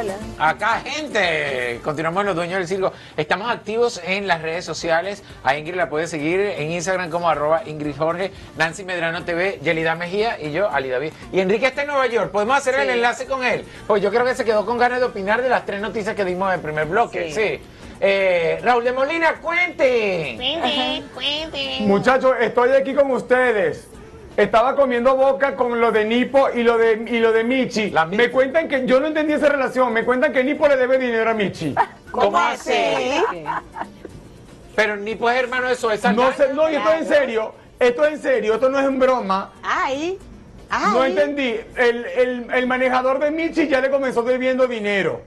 Hola. Acá, gente. Continuamos en Los Dueños del Circo. Estamos activos en las redes sociales. A Ingrid la puedes seguir en Instagram como @IngridJorge, Nancy Medrano TV, Yelida Mejía y yo, Ali David. Y Enrique está en Nueva York. ¿Podemos hacer el enlace con él? Pues yo creo que se quedó con ganas de opinar de las tres noticias que dimos en el primer bloque. Sí. Raúl de Molina, cuente. Cuente. Muchachos, estoy aquí con ustedes. Estaba comiendo boca con lo de Nipo y lo de Michi. Me cuentan que yo no entendí esa relación. Me cuentan que Nipo le debe dinero a Michi. ¿Cómo hace? Pero Nipo es hermano de Soesa. No sé, no, esto es en serio. Esto es en serio, esto no es en broma. Ay. Ay. No entendí. El manejador de Michi ya le comenzó debiendo dinero.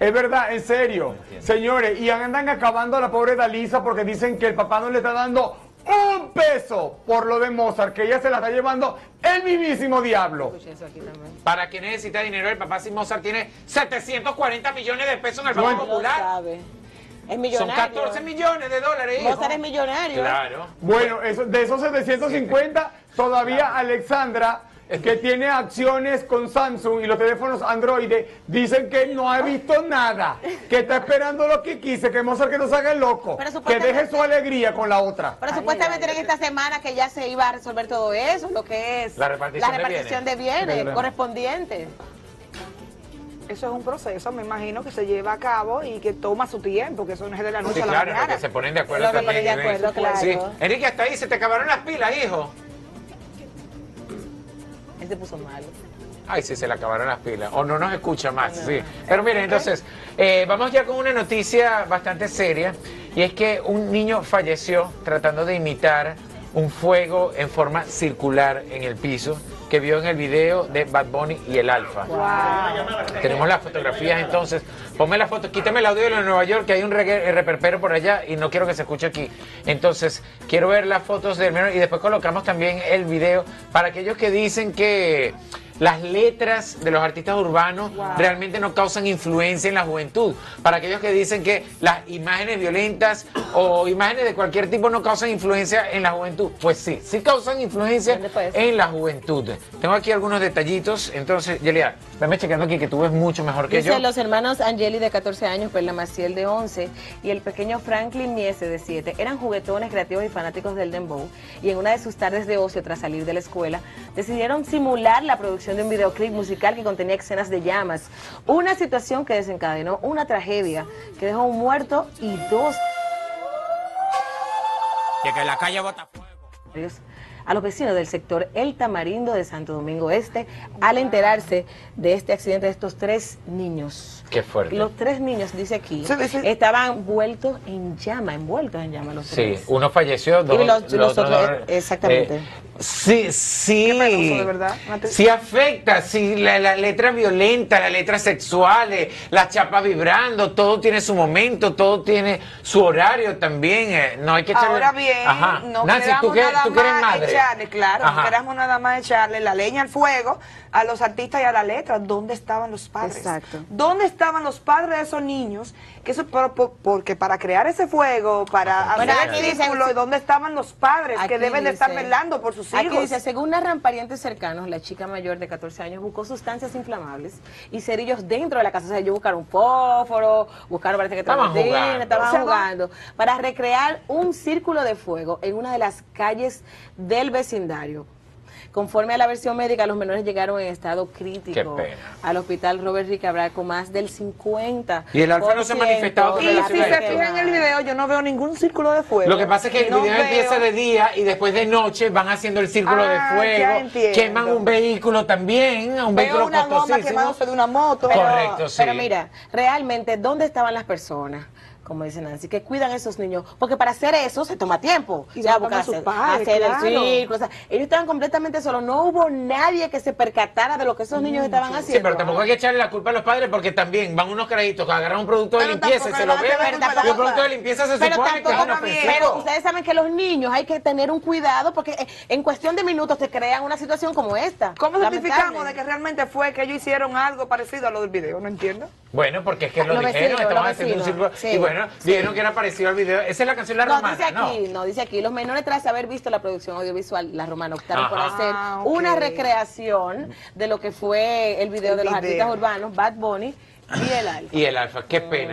Es verdad, en serio. Señores, y andan acabando a la pobre Dalisa porque dicen que el papá no le está dando un peso por lo de Mozart, que ella se la está llevando el mismísimo diablo. Para quien necesita dinero, el papá, si Mozart tiene 740 millones de pesos en el Banco Popular. Es millonario. Son 14 millones de dólares. Mozart es millonario. Claro. Bueno, eso, de esos 750, todavía claro. Alexandra, que tiene acciones con Samsung y los teléfonos Android, dicen que no ha visto nada, que está esperando lo que quise, que Mozart que no se haga loco, que deje su alegría con la otra. Pero supuestamente en esta semana que ya se iba a resolver todo eso, lo que es la repartición de bienes correspondientes. Eso es un proceso, me imagino, que se lleva a cabo y que toma su tiempo, que eso no es de la noche a la mañana. Claro, que se ponen de acuerdo también. Sí. Enrique, hasta ahí se te acabaron las pilas, hijo. Él se puso malo. Ay, sí, se le acabaron las pilas. O no nos escucha más, no. Sí. Pero miren, entonces, vamos ya con una noticia bastante seria. Y es que un niño falleció tratando de imitar un fuego en forma circular en el piso que vio en el video de Bad Bunny y El Alfa. Wow. Tenemos las fotografías, entonces. Ponme las fotos, quítame el audio de Nueva York, que hay un reperpero por allá y no quiero que se escuche aquí. Entonces, quiero ver las fotos del menor y después colocamos también el video para aquellos que dicen que las letras de los artistas urbanos realmente no causan influencia en la juventud. Para aquellos que dicen que las imágenes violentas o imágenes de cualquier tipo no causan influencia en la juventud. Pues sí, sí causan influencia en la juventud. Tengo aquí algunos detallitos. Entonces, Yelia, dame checando aquí que tú ves mucho mejor que yo. Dice, los hermanos Angeli de 14 años, Perla Maciel de 11 y el pequeño Franklin Miese de 7 eran juguetones, creativos y fanáticos del Dembow. Y en una de sus tardes de ocio tras salir de la escuela, decidieron simular la producción de un videoclip musical que contenía escenas de llamas. Una situación que desencadenó una tragedia que dejó un muerto y dos. De que la calle bota fuego. A los vecinos del sector El Tamarindo de Santo Domingo Este, al enterarse de este accidente de estos tres niños. Qué fuerte. Los tres niños, dice aquí, estaban vueltos en llama, envueltos en llama los tres. Sí, uno falleció, dos. Y los otros, exactamente. Sí, penoso, de verdad. Sí afecta, sí, la letra violenta, las letras sexuales, las chapas vibrando, todo tiene su momento, todo tiene su horario también, no hay que echarle. Ahora bien, ajá. No Nancy, tú que eres madre. Echarle, claro, ajá. No queramos nada más echarle la leña al fuego a los artistas y a la letra. ¿Dónde estaban los padres? Exacto. ¿Dónde estaban los padres de esos niños? Que eso, porque para crear ese fuego, para hacer el círculo, ¿dónde estaban los padres que deben de estar velando por sus hijos? Aquí dice, según narran parientes cercanos, la chica mayor de 14 años buscó sustancias inflamables y cerillos dentro de la casa. O sea, ellos buscaron fósforo, buscaron, parece que estaban jugando, para recrear un círculo de fuego en una de las calles del vecindario. Conforme a la versión médica, los menores llegaron en estado crítico al hospital Robert Ricabraco, más del 50%. Y el Alfa no se ha manifestado. Y si se fijan en el video, yo no veo ningún círculo de fuego. Lo que pasa es que el video empieza de día y después de noche van haciendo el círculo de fuego. Queman un vehículo también, un vehículo costosísimo. Quemándose de una moto. Correcto, sí. Pero mira, realmente, ¿dónde estaban las personas? Como dice Nancy, que cuidan a esos niños, porque para hacer eso se toma tiempo. Y ya buscar hacer el círculo. O sea, ellos estaban completamente solos, no hubo nadie que se percatara de lo que esos niños estaban haciendo. Sí, pero tampoco hay que echarle la culpa a los padres, porque también van unos créditos que agarran un producto de limpieza y se lo beben, y el producto de limpieza se supone que es inofensivo. Pero ustedes saben que los niños hay que tener un cuidado, porque en cuestión de minutos te crean una situación como esta. ¿Cómo certificamos de que realmente fue que ellos hicieron algo parecido a lo del video? No entiendo. Bueno, porque es que lo dijeron, estaban haciendo un círculo. Bueno, vieron que era parecido al video. Esa es la canción La Romana, dice aquí, los menores tras haber visto la producción audiovisual La Romana optaron por hacer una recreación de lo que fue el video de los artistas urbanos Bad Bunny Y el Alfa. Qué pena.